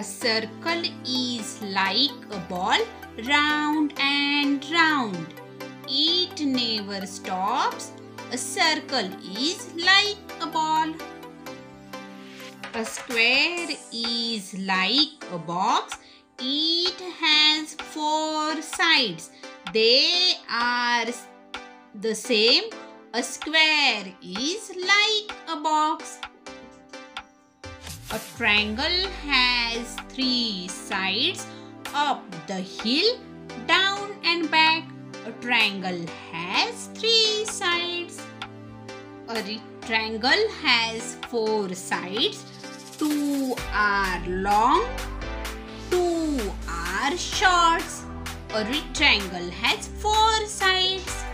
A circle is like a ball, round and round. It never stops. A circle is like a ball. A square is like a box. It has four sides. They are the same. A square is like a box. A triangle has three sides. Up the hill, down and back. A triangle has three sides. A triangle has four sides. Two are long, two are short. A rectangle has four sides.